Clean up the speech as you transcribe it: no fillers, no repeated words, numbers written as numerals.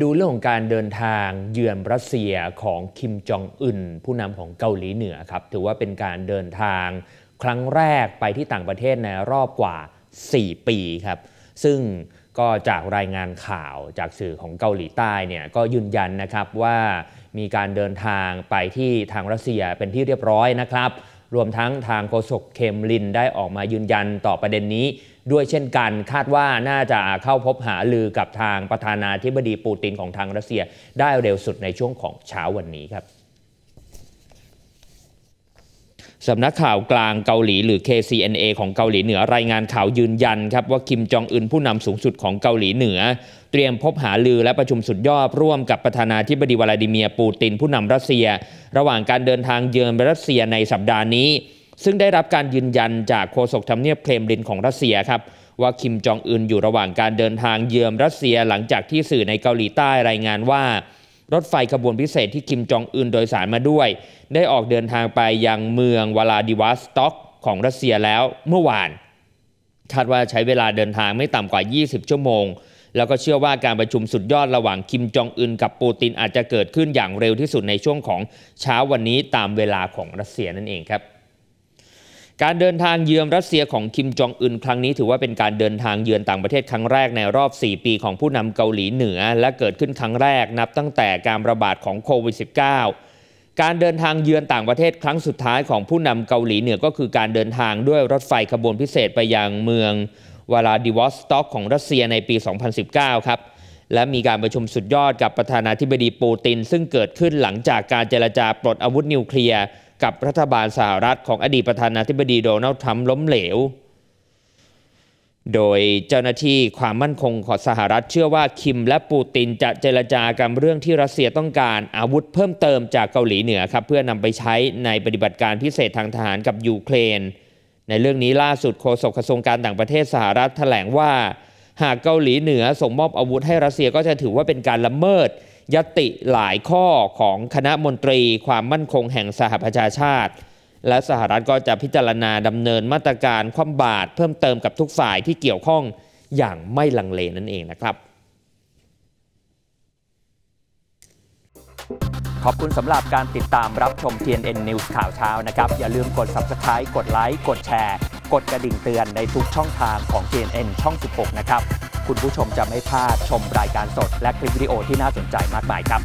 ดูเรื่องของการเดินทางเยือนรัสเซียของคิมจองอึนผู้นำของเกาหลีเหนือครับถือว่าเป็นการเดินทางครั้งแรกไปที่ต่างประเทศในรอบกว่า4ปีครับซึ่งก็จากรายงานข่าวจากสื่อของเกาหลีใต้เนี่ยก็ยืนยันนะครับว่ามีการเดินทางไปที่ทางรัสเซียเป็นที่เรียบร้อยนะครับรวมทั้งทางโฆษกเคมลินได้ออกมายืนยันต่อประเด็นนี้ด้วยเช่นกันคาดว่าน่าจะเข้าพบหารือกับทางประธานาธิบดีปูตินของทางรัสเซียได้เร็วสุดในช่วงของเช้าวันนี้ครับสำนักข่าวกลางเกาหลีหรือ KCNA ของเกาหลีเหนือรายงานข่าวยืนยันครับว่าคิมจองอึนผู้นำสูงสุดของเกาหลีเหนือเตรียมพบหารือและประชุมสุดยอดร่วมกับประธานาธิบดีวลาดิเมียร์ปูตินผู้นำรัสเซียระหว่างการเดินทางเยือนรัสเซียในสัปดาห์นี้ซึ่งได้รับการยืนยันจากโฆษกทำเนียบเครมลินของรัสเซียครับว่าคิมจองอึนอยู่ระหว่างการเดินทางเยือนรัสเซียหลังจากที่สื่อในเกาหลีใต้รายงานว่ารถไฟขบวนพิเศษที่คิมจองอึนโดยสารมาด้วยได้ออกเดินทางไปยังเมืองวลาดิวอสต็อกของรัสเซียแล้วเมื่อวานคาดว่าใช้เวลาเดินทางไม่ต่ำกว่า20ชั่วโมงแล้วก็เชื่อว่าการประชุมสุดยอดระหว่างคิมจองอึนกับปูตินอาจจะเกิดขึ้นอย่างเร็วที่สุดในช่วงของเช้าวันนี้ตามเวลาของรัสเซียนั่นเองครับการเดินทางเยือนรัสเซียของคิมจองอึนครั้งนี้ถือว่าเป็นการเดินทางเยือนต่างประเทศครั้งแรกในรอบ4ปีของผู้นำเกาหลีเหนือและเกิดขึ้นครั้งแรกนับตั้งแต่การระบาดของโควิด -19 การเดินทางเยือนต่างประเทศครั้งสุดท้ายของผู้นำเกาหลีเหนือก็คือการเดินทางด้วยรถไฟขบวนพิเศษไปยังเมืองวลาดิวอสต็อกของรัสเซียในปี 2019 ครับและมีการประชุมสุดยอดกับประธานาธิบดีปูตินซึ่งเกิดขึ้นหลังจากการเจรจาปลดอาวุธนิวเคลียร์กับรัฐบาลสหรัฐของอดีตประธานาธิบดีโดนัลด์ทรัมป์ล้มเหลวโดยเจ้าหน้าที่ความมั่นคงของสหรัฐเชื่อว่าคิมและปูตินจะเจรจากันเรื่องที่รัสเซียต้องการอาวุธเพิ่มเติมจากเกาหลีเหนือครับเพื่อนำไปใช้ในปฏิบัติการพิเศษทางทหารกับยูเครนในเรื่องนี้ล่าสุดโฆษกกระทรวงการต่างประเทศสหรัฐแถลงว่าหากเกาหลีเหนือส่งมอบอาวุธให้รัสเซียก็จะถือว่าเป็นการละเมิดยติหลายข้อของคณะมนตรีความมั่นคงแห่งสหประชาชาติและสหรัฐก็จะพิจารณาดำเนินมาตรการคว่ำบาตรเพิ่มเติมกับทุกฝ่ายที่เกี่ยวข้องอย่างไม่ลังเลนั่นเองนะครับขอบคุณสำหรับการติดตามรับชม TNN News ข่าวเช้านะครับอย่าลืมกด Subscribe กดไลค์กดแชร์กดกระดิ่งเตือนในทุกช่องทางของ TNN ช่อง 16 นะครับคุณผู้ชมจะไม่พลาดชมรายการสดและคลิปวิดีโอที่น่าสนใจมากมายครับ